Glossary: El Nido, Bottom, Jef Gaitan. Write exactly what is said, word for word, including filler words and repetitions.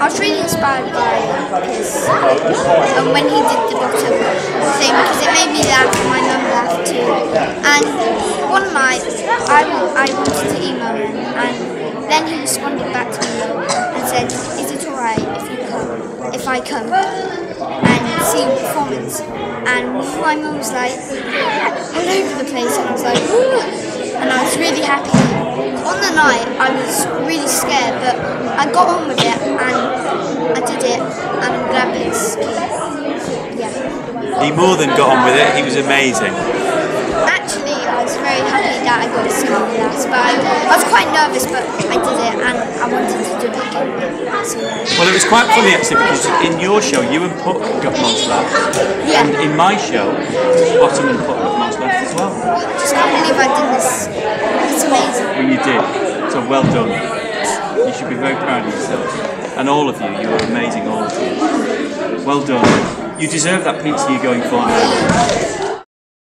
I was really inspired by his, um, when he did the bottom thing, because it made me laugh and my mum laughed too. And one night I, I wanted to email him, and then he responded back to me and said, is it alright if you come, if I come and see your performance? And my mum was like all over the place, and I was like, ooh, and I was really happy. On the night, I was really scared, but I got on with it and I did it, and I'm glad it's... yeah. He more than got on with it, he was amazing. Actually, I was very happy that I got a scar with that, but I, I was quite nervous, but I did it and I wanted to do it again. So, yeah. Well, it was quite funny actually, because in your show, you and Puck got Monster Laugh, yeah. And in my show, Bottom and Puck got Monster Laugh as well. I just can't believe I did this. Well, you did, so well done. You should be very proud of yourself. And all of you, you are amazing, all of you. Well done. You deserve that pizza you're going for now.